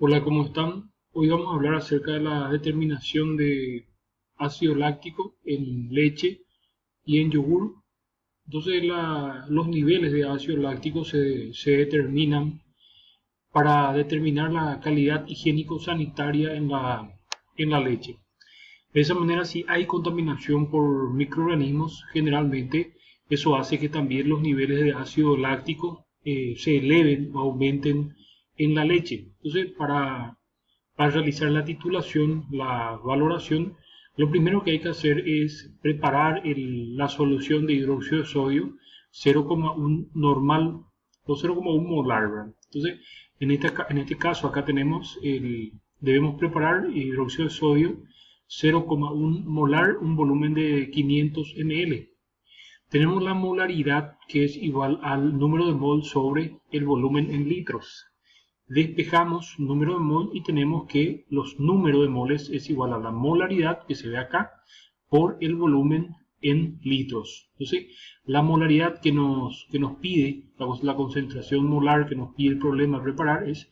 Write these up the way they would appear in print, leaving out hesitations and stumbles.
Hola, ¿cómo están? Hoy vamos a hablar acerca de la determinación de ácido láctico en leche y en yogur. Entonces los niveles de ácido láctico se determinan para determinar la calidad higiénico-sanitaria en la leche. De esa manera, si hay contaminación por microorganismos, generalmente eso hace que también los niveles de ácido láctico se eleven o aumenten en la leche. Entonces, para realizar la titulación, la valoración, lo primero que hay que hacer es preparar la solución de hidróxido de sodio 0,1 normal o 0,1 molar, ¿verdad? Entonces, en este caso acá tenemos debemos preparar hidróxido de sodio 0,1 molar, un volumen de 500 ml. Tenemos la molaridad, que es igual al número de mol sobre el volumen en litros. Despejamos número de mol y tenemos que los números de moles es igual a la molaridad, que se ve acá, por el volumen en litros. Entonces, la molaridad que nos pide, la concentración molar que nos pide el problema a preparar, es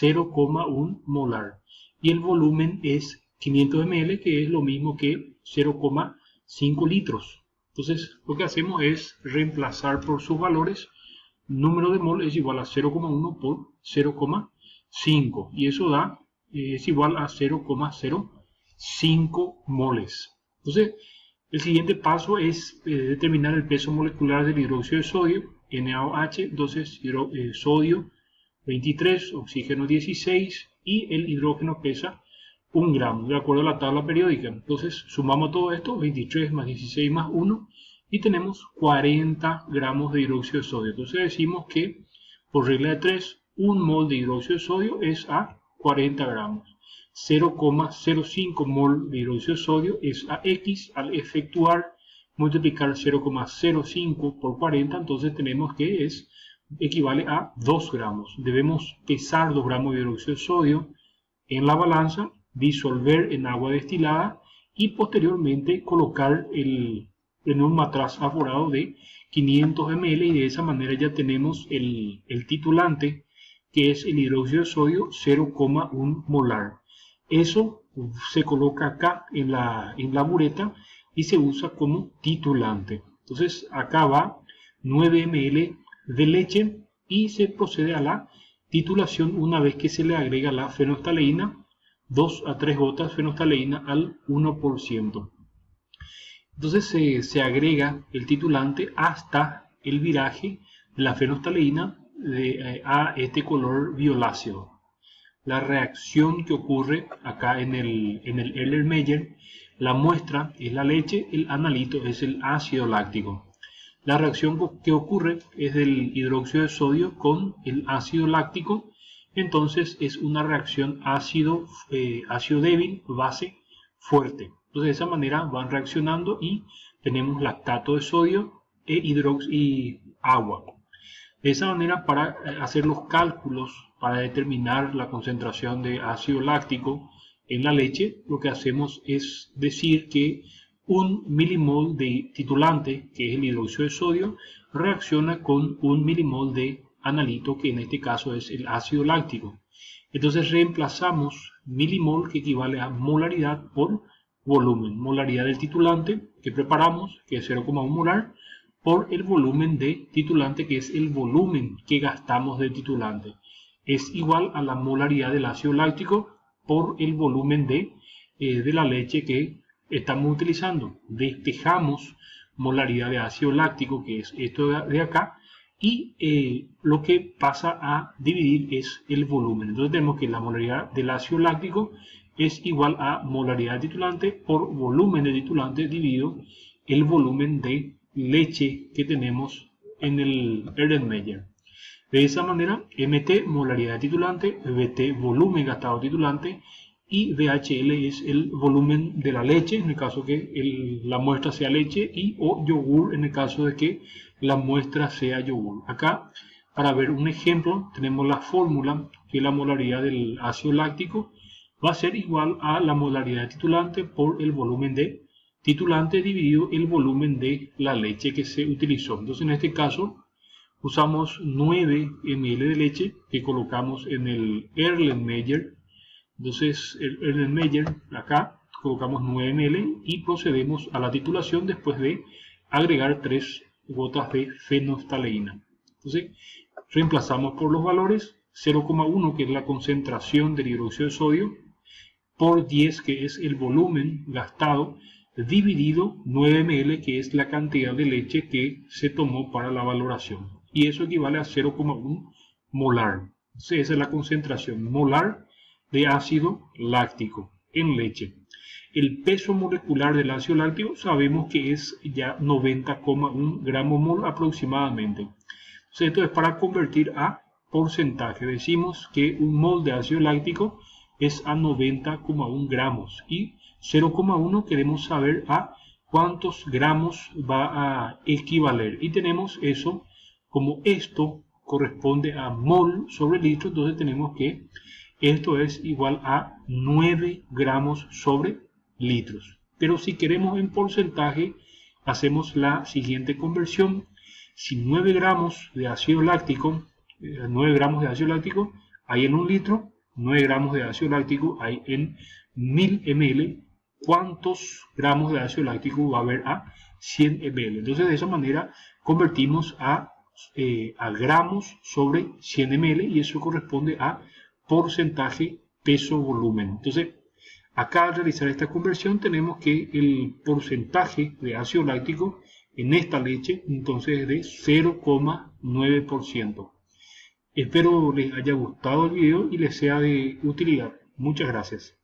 0,1 molar. Y el volumen es 500 ml, que es lo mismo que 0,5 litros. Entonces, lo que hacemos es reemplazar por sus valores. Número de mol es igual a 0,1 por 0,5 y eso da es igual a 0,05 moles. Entonces, el siguiente paso es determinar el peso molecular del hidróxido de sodio, NaOH, entonces sodio 23, oxígeno 16 y el hidrógeno pesa 1 gramo, de acuerdo a la tabla periódica. Entonces, sumamos todo esto, 23 más 16 más 1, y tenemos 40 gramos de hidróxido de sodio. Entonces decimos que, por regla de 3, 1 mol de hidróxido de sodio es a 40 gramos. 0,05 mol de hidróxido de sodio es a X. Al efectuar, multiplicar 0,05 por 40, entonces tenemos que equivale a 2 gramos. Debemos pesar 2 gramos de hidróxido de sodio en la balanza, disolver en agua destilada y posteriormente colocar en un matraz aforado de 500 ml y de esa manera ya tenemos el titulante, que es el hidróxido de sodio 0,1 molar. Eso se coloca acá en la bureta y se usa como titulante. Entonces acá va 9 ml de leche y se procede a la titulación una vez que se le agrega la fenolftaleína, 2 a 3 gotas fenolftaleína al 1%. Entonces se agrega el titulante hasta el viraje de la fenolftaleína a este color violáceo. La reacción que ocurre acá en el Erlenmeyer, la muestra es la leche, el analito es el ácido láctico. La reacción que ocurre es del hidróxido de sodio con el ácido láctico, entonces es una reacción ácido débil, base fuerte. Entonces, de esa manera van reaccionando y tenemos lactato de sodio y agua. De esa manera, para hacer los cálculos, para determinar la concentración de ácido láctico en la leche, lo que hacemos es decir que 1 milimol de titulante, que es el hidróxido de sodio, reacciona con 1 milimol de analito, que en este caso es el ácido láctico. Entonces, reemplazamos milimol, que equivale a molaridad, por volumen, molaridad del titulante que preparamos, que es 0,1 molar, por el volumen de titulante, que es el volumen que gastamos de titulante. Es igual a la molaridad del ácido láctico por el volumen de la leche que estamos utilizando. Despejamos molaridad de ácido láctico, que es esto de acá, y lo que pasa a dividir es el volumen. Entonces tenemos que la molaridad del ácido láctico es igual a molaridad de titulante por volumen de titulante dividido el volumen de leche que tenemos en el Erlenmeyer. De esa manera, MT, molaridad de titulante, BT, volumen gastado de titulante, y VHL es el volumen de la leche, en el caso que la muestra sea leche, y o yogur, en el caso de que la muestra sea yogur. Acá, para ver un ejemplo, tenemos la fórmula que la molaridad del ácido láctico va a ser igual a la molaridad de titulante por el volumen de titulante dividido el volumen de la leche que se utilizó. Entonces, en este caso, usamos 9 ml de leche que colocamos en el Erlenmeyer. Entonces, el Erlenmeyer, acá, colocamos 9 ml y procedemos a la titulación después de agregar 3 gotas de fenolftaleína. Entonces, reemplazamos por los valores 0,1, que es la concentración del hidróxido de sodio, por 10, que es el volumen gastado, dividido 9 ml, que es la cantidad de leche que se tomó para la valoración. Y eso equivale a 0,1 molar. Entonces, esa es la concentración molar de ácido láctico en leche. El peso molecular del ácido láctico sabemos que es ya 90,1 gramos mol aproximadamente. Entonces, esto es para convertir a porcentaje. Decimos que un mol de ácido láctico es a 90,1 gramos y 0,1 queremos saber a cuántos gramos va a equivaler. Y tenemos eso, como esto corresponde a mol sobre litro, entonces tenemos que esto es igual a 9 gramos sobre litros. Pero si queremos en porcentaje, hacemos la siguiente conversión. Si 9 gramos de ácido láctico hay en 1 litro, 9 gramos de ácido láctico hay en 1000 ml. ¿Cuántos gramos de ácido láctico va a haber a 100 ml? Entonces, de esa manera convertimos a gramos sobre 100 ml y eso corresponde a porcentaje, peso, volumen. Entonces, acá al realizar esta conversión tenemos que el porcentaje de ácido láctico en esta leche entonces es de 0,9%. Espero les haya gustado el video y les sea de utilidad. Muchas gracias.